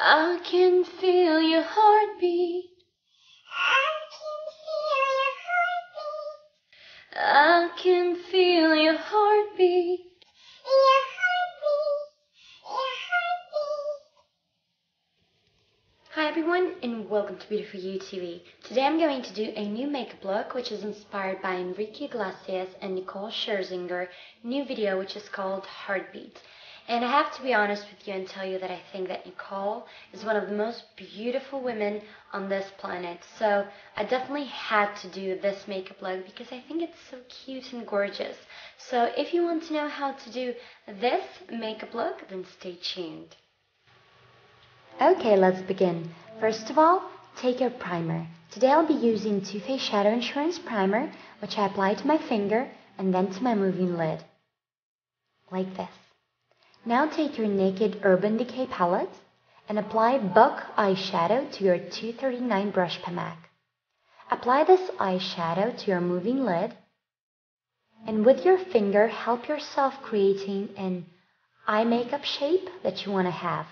I can feel your heartbeat. I can feel your heartbeat. Your heartbeat. Your heartbeat. Hi everyone and welcome to Beautiful You TV. Today I'm going to do a new makeup look which is inspired by Enrique Iglesias and Nicole Scherzinger new video which is called Heartbeat. And I have to be honest with you and tell you that I think that Nicole is one of the most beautiful women on this planet. So I definitely had to do this makeup look because I think it's so cute and gorgeous. So if you want to know how to do this makeup look, then stay tuned. Okay, let's begin. First of all, take your primer. Today I'll be using Too Faced Shadow Insurance Primer, which I apply to my finger and then to my moving lid. Like this. Now take your Naked Urban Decay palette and apply Buck eyeshadow to your 239 brush Pemac. Apply this eyeshadow to your moving lid and with your finger help yourself creating an eye makeup shape that you want to have,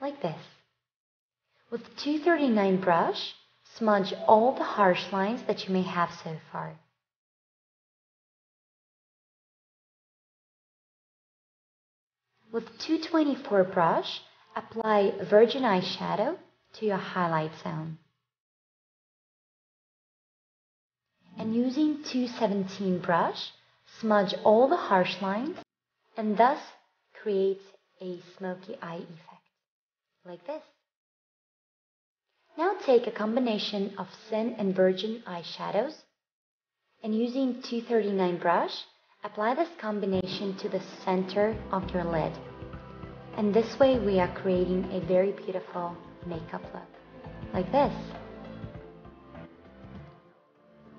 like this. With the 239 brush, smudge all the harsh lines that you may have so far. With 224 brush, apply Virgin eyeshadow to your highlight zone. And using 217 brush, smudge all the harsh lines and thus create a smoky eye effect, like this. Now take a combination of Sin and Virgin eyeshadows and using 239 brush, apply this combination to the center of your lid. And this way we are creating a very beautiful makeup look, like this.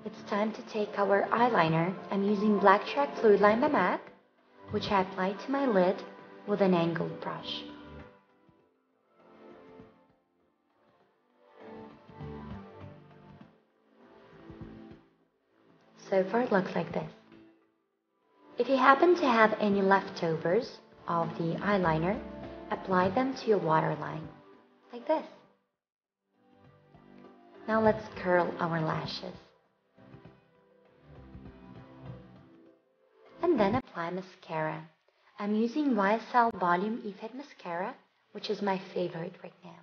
It's time to take our eyeliner. I'm using Black Track Fluidline by MAC, which I apply to my lid with an angled brush. So far it looks like this. If you happen to have any leftovers of the eyeliner, apply them to your waterline, like this. Now let's curl our lashes. And then apply mascara. I'm using YSL Volume Effect Mascara, which is my favorite right now.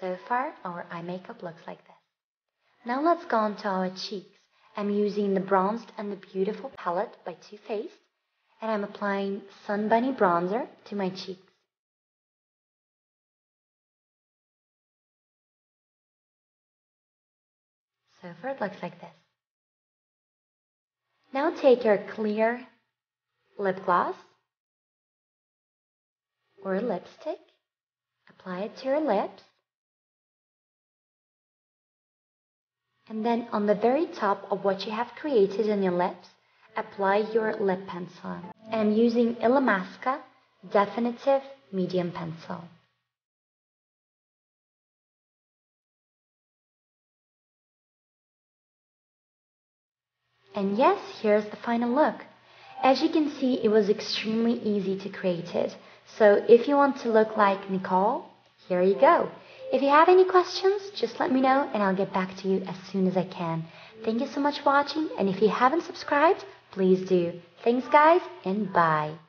So far, our eye makeup looks like this. Now let's go on to our cheeks. I'm using the Bronzed and the Beautiful palette by Too Faced, and I'm applying Sun Bunny Bronzer to my cheeks. So far it looks like this. Now take your clear lip gloss or lipstick, apply it to your lips, and then on the very top of what you have created on your lips, apply your lip pencil. And I'm using Illamasqua Definitive Medium Pencil. And yes, here's the final look. As you can see, it was extremely easy to create it. So if you want to look like Nicole, here you go. If you have any questions, just let me know and I'll get back to you as soon as I can. Thank you so much for watching, and if you haven't subscribed, please do. Thanks guys, and bye.